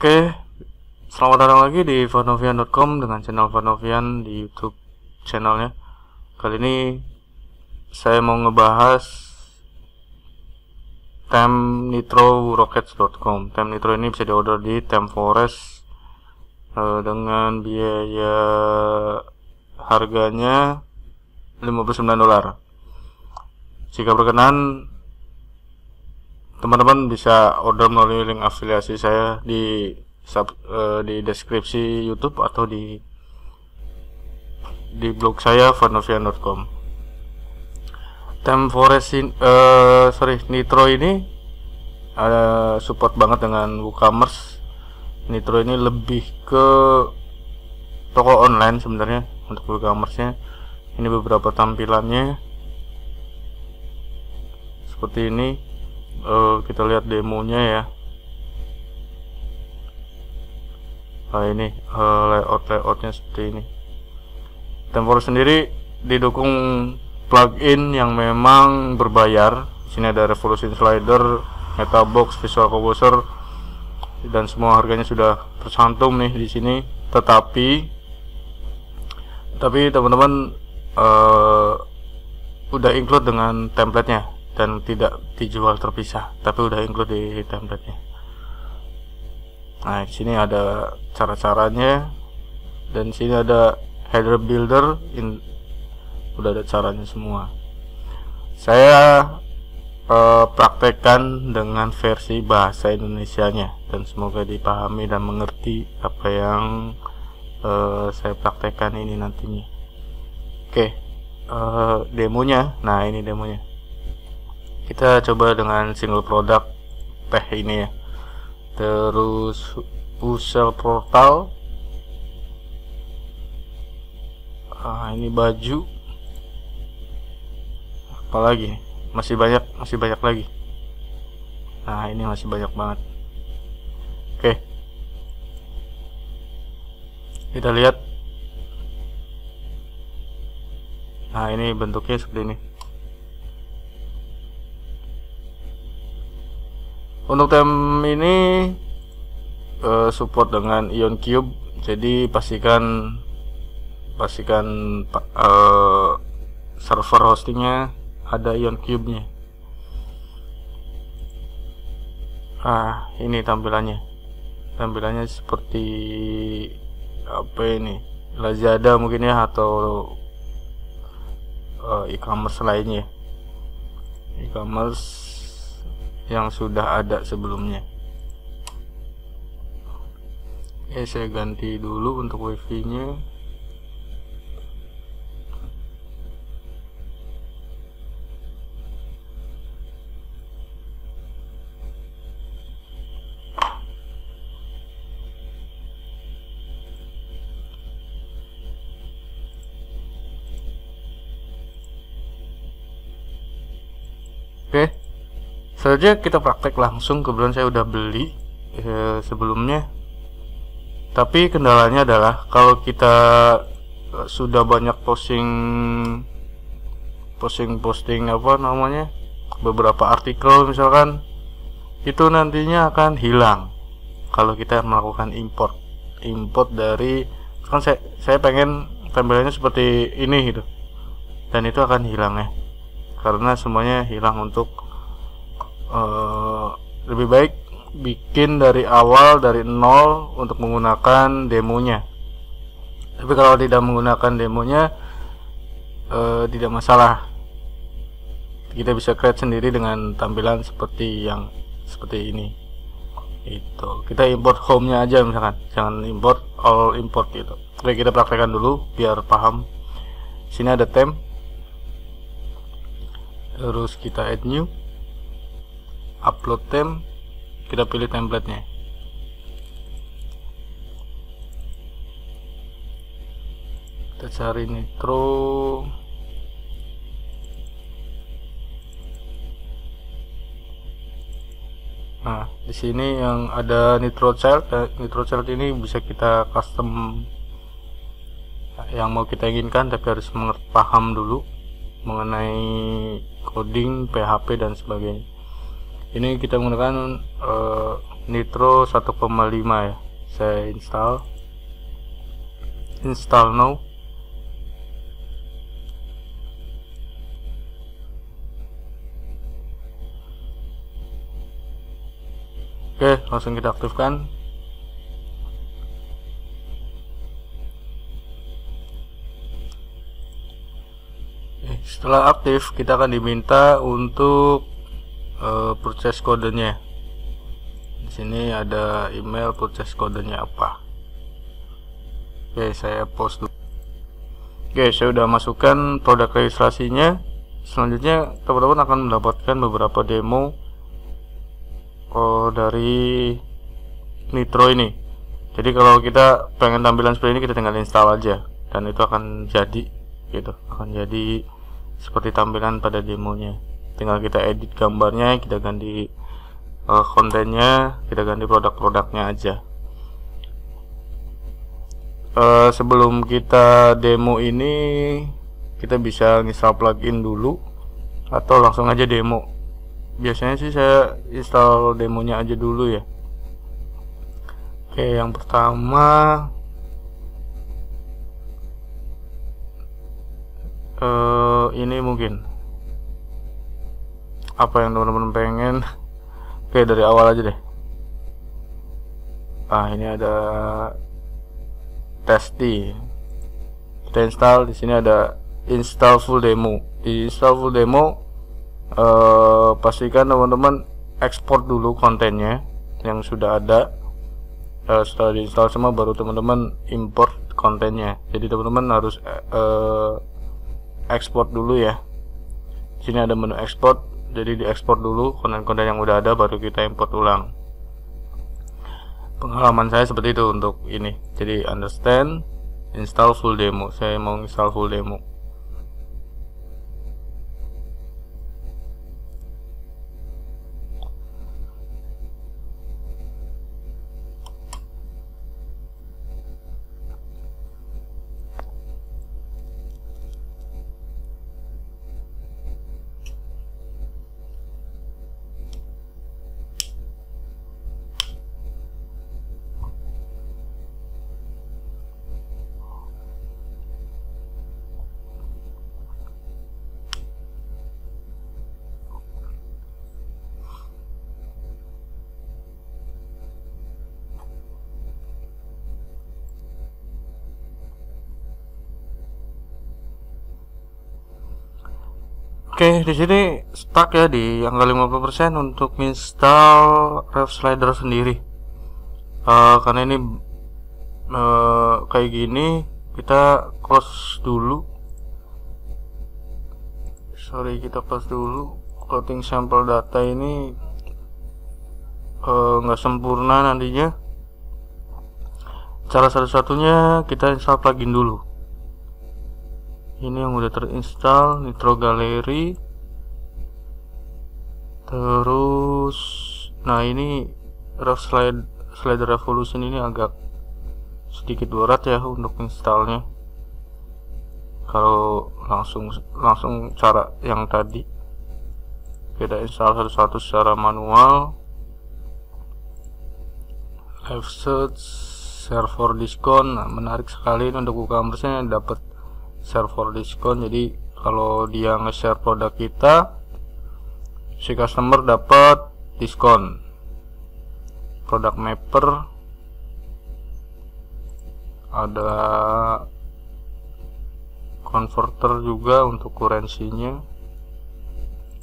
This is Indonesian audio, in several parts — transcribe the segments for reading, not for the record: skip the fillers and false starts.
Oke, selamat datang lagi di fadnovian.com dengan channel Fadnovian di YouTube channelnya. Kali ini saya mau ngebahas Theme Nitro rockets.com. Theme Nitro ini bisa diorder di TemForest dengan biaya harganya $59. Jika berkenan, teman-teman bisa order melalui link afiliasi saya di deskripsi YouTube atau di blog saya fadnovian.com. Nitro ini support banget dengan WooCommerce. Nitro ini lebih ke toko online sebenarnya untuk WooCommerce-nya. Ini beberapa tampilannya seperti ini. Kita lihat demonya ya. Nah ini layoutnya seperti ini. TemForest sendiri didukung plugin yang memang berbayar. Sini ada Revolution Slider, Metabox, Visual Composer, dan semua harganya sudah tercantum nih di sini. Tapi teman-teman udah include dengan templatenya dan tidak dijual terpisah, tapi udah include di template-nya. Nah, di sini ada cara-caranya, dan di sini ada header builder, udah ada caranya semua. Saya praktekkan dengan versi bahasa Indonesianya, dan semoga dipahami dan mengerti apa yang saya praktekkan ini nantinya. Oke, demonya. Nah, ini demonya. Kita coba dengan single product teh ini ya, terus usel portal. Ini baju, apalagi masih banyak lagi. Nah ini masih banyak banget. Oke, kita lihat. Nah ini bentuknya seperti ini. Untuk theme ini support dengan IonCube, jadi pastikan server hostingnya ada IonCube-nya. Ini tampilannya seperti apa ini? Lazada mungkin ya, atau e-commerce lainnya. E-commerce yang sudah ada sebelumnya. Oke, saya ganti dulu untuk wifi nya. Oke, saja kita praktek langsung. Kebetulan saya udah beli sebelumnya, tapi kendalanya adalah kalau kita sudah banyak posting apa namanya, beberapa artikel misalkan, itu nantinya akan hilang kalau kita melakukan import dari kan. Saya pengen tampilannya seperti ini gitu, dan itu akan hilang ya, karena semuanya hilang. Untuk lebih baik bikin dari awal, dari nol, untuk menggunakan demonya. Tapi kalau tidak menggunakan demonya tidak masalah, kita bisa create sendiri dengan tampilan seperti ini. Itu kita import home-nya aja misalkan, jangan import all import gitu. Oke, kita praktekkan dulu biar paham. Sini ada theme, terus kita add new, upload theme, kita pilih templatenya. Kita cari Nitro. Nah di sini yang ada Nitro Child. Nitro Child ini bisa kita custom yang mau kita inginkan, tapi harus paham dulu mengenai coding, PHP dan sebagainya. Ini kita menggunakan Nitro 1.5 ya, saya install now. Oke, langsung kita aktifkan. Setelah aktif, kita akan diminta untuk purchase kodenya. Di sini ada email purchase kodenya apa. Oke, saya post dulu. Oke, saya sudah masukkan produk registrasinya. Selanjutnya, teman-teman akan mendapatkan beberapa demo dari Nitro ini. Jadi kalau kita pengen tampilan seperti ini, kita tinggal install aja dan itu akan jadi gitu, akan jadi seperti tampilan pada demonya. Tinggal kita edit gambarnya, kita ganti kontennya, kita ganti produk-produknya aja. Sebelum kita demo ini, kita bisa install plugin dulu atau langsung aja demo. Biasanya sih saya install demonya aja dulu ya. Oke, yang pertama ini mungkin apa yang teman-teman pengen. Oke, dari awal aja deh. Ah, ini ada testi. Kita install, di sini ada install full demo. Di install full demo pastikan teman-teman ekspor dulu kontennya yang sudah ada. Setelah diinstal semua, baru teman-teman import kontennya. Jadi teman-teman harus ekspor dulu ya. Sini ada menu ekspor, jadi diekspor dulu konten-konten yang udah ada, baru kita import ulang. Pengalaman saya seperti itu untuk ini. Jadi understand, install full demo. Saya mau install full demo. Oke, di sini stuck ya di angka 50% untuk install Rev Slider sendiri. Karena ini kayak gini, kita close dulu. Sorry, kita close dulu. Clothing sampel data ini nggak sempurna nantinya. Cara satu-satunya kita install plugin dulu. Ini yang udah terinstall Nitro Gallery. Terus nah ini Rev Slider Revolution ini agak sedikit berat ya untuk installnya. Kalau langsung cara yang tadi, kita install satu-satu secara manual. Live search, server diskon. Nah, menarik sekali ini untuk WooCommerce-nya dapat server diskon. Jadi kalau dia nge-share produk kita, si customer dapat diskon. Produk mapper ada, converter juga untuk currency-nya.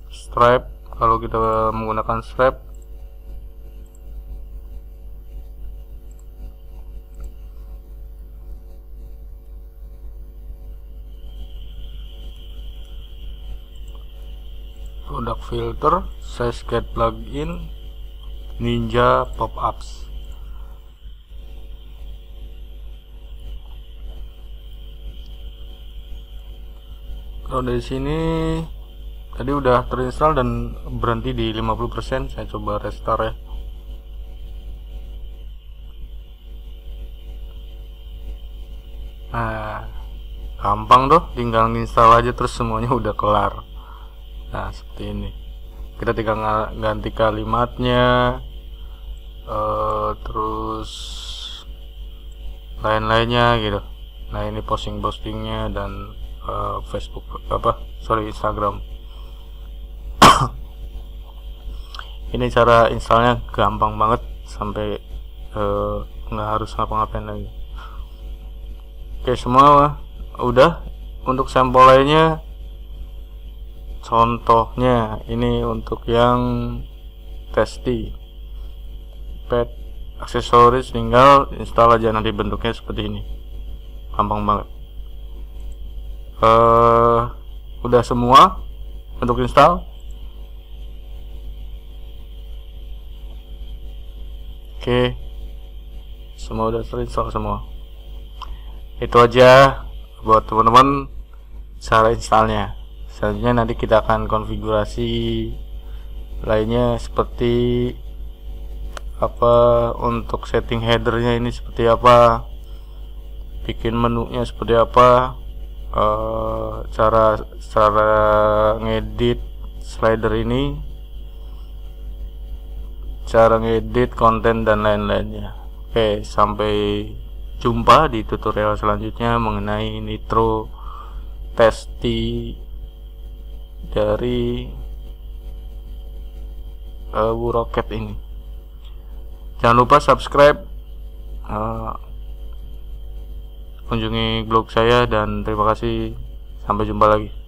Stripe, kalau kita menggunakan Stripe produk filter, size get plugin, ninja pop-ups. Kalau dari sini tadi udah terinstall dan berhenti di 50%, saya coba restart ya. Nah, gampang tuh, tinggal install aja terus semuanya udah kelar. Nah, seperti ini. Kita tinggal ganti kalimatnya, terus lain-lainnya gitu. Nah ini posting-postingnya dan Facebook Instagram. Ini cara installnya gampang banget, sampai nggak harus ngapa-ngapain lagi. Oke, semua udah. Untuk sampel lainnya, contohnya ini untuk yang testi pet aksesoris, tinggal install aja, nanti bentuknya seperti ini, gampang banget. Udah semua untuk install. Oke, semua udah terinstall semua. Itu aja buat teman-teman cara installnya. Selanjutnya nanti kita akan konfigurasi lainnya, seperti apa untuk setting headernya ini seperti apa, bikin menunya seperti apa, cara ngedit slider ini, cara ngedit konten dan lain-lainnya. Oke, sampai jumpa di tutorial selanjutnya mengenai Nitro Testi dari WooCommerce ini. Jangan lupa subscribe, kunjungi blog saya, dan terima kasih. Sampai jumpa lagi.